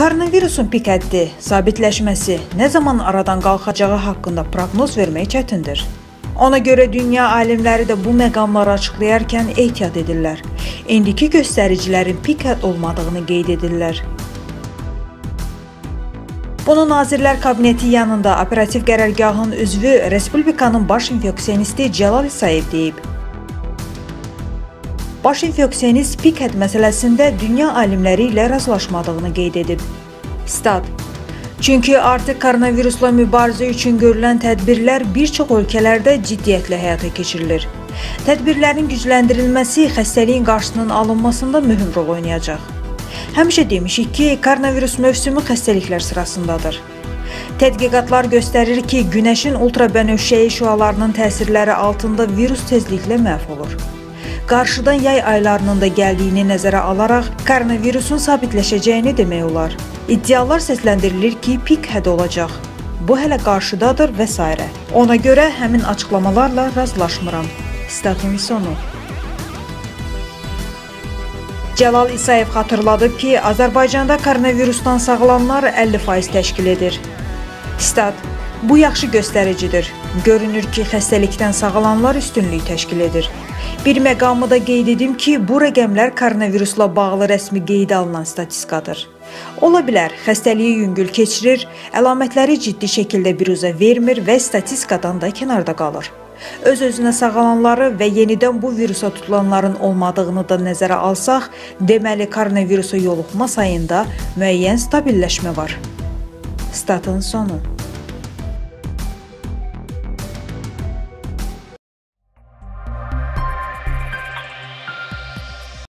Koronavirusun pik həddi, sabitləşməsi nə zaman aradan qalxacağı haqqında proqnoz vermək çətindir. Ona görə dünya alimləri də bu məqamları açıqlayarkən ehtiyat edirlər. İndiki göstəricilərin pik hədd olmadığını qeyd edirlər. Bunu Nazirlər Kabineti yanında operativ qərargahın üzvü Respublikanın baş infeksionisti Cəlal İsayev deyib. Baş infeksiyonist pik hədd məsələsində dünya alimləri ilə rastlaşmadığını qeyd edib. Stat. Çünki artıq koronavirusla mübarizə üçün görülən tədbirlər bir çox ölkələrdə ciddiyyətlə həyata keçirilir. Tədbirlərin gücləndirilməsi xəstəliyin qarşısının alınmasında mühüm rol oynayacaq. Həmişə demişik ki, koronavirus mövsümü xəstəliklər sırasındadır. Tədqiqatlar göstərir ki, günəşin ultrabənövşəyi şüalarının təsirləri altında virus tezliklə məhv olur. Qarşıdan yay aylarının da gəldiyini nəzərə alaraq koronavirusun sabitləşəcəyini demək olar. İddialar səsləndirilir ki, pik hədd olacaq. Bu hələ qarşıdadır və s. Ona görə həmin açıqlamalarla razılaşmıram. Statın sonu. Cəlal İsayev xatırladı ki, Azərbaycanda koronavirusdan sağalanlar 50% təşkil edir. Stat. Bu yaxşı göstəricidir. Görünür ki, xəstəlikdən sağalanlar üstünlük təşkil edir. Bir məqamı da qeyd edim ki, bu rəqəmlər koronavirusla bağlı rəsmi qeydə alınan statistikadır. Ola bilər, xəstəliyi yüngül keçirir, əlamətləri ciddi şəkildə biruzə vermir və statistikadan da kənarda qalır. Öz-özünə sağalanları və yenidən bu virusa tutulanların olmadığını da nəzərə alsaq, deməli koronavirusa yoluxma sayında müəyyən stabilləşmə var. Statın sonu.